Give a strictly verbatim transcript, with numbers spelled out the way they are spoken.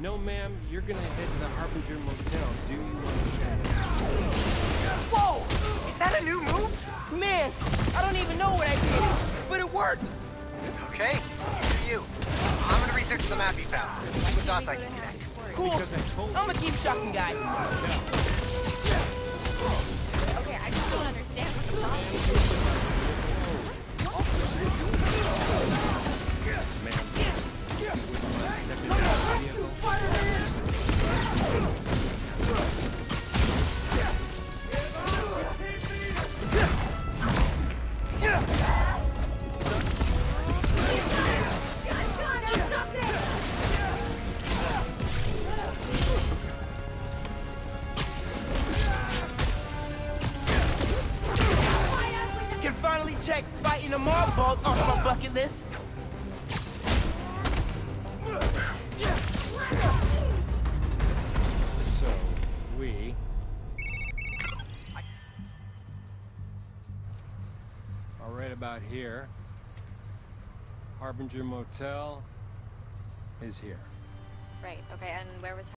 No, ma'am, you're gonna head to the Harbinger Motel. Do you want to chat? Whoa! Is that a new move? Man, I don't even know what I did, but it worked! Okay, do you. I'm gonna research the map you found. All the dots I can connect. Cool. I'm gonna keep shocking guys. Okay, I just don't understand what the problem is. What? Finally check fighting a mob vault off my bucket list. So, we... are right about here. Harbinger Motel is here. Right, okay, and where was...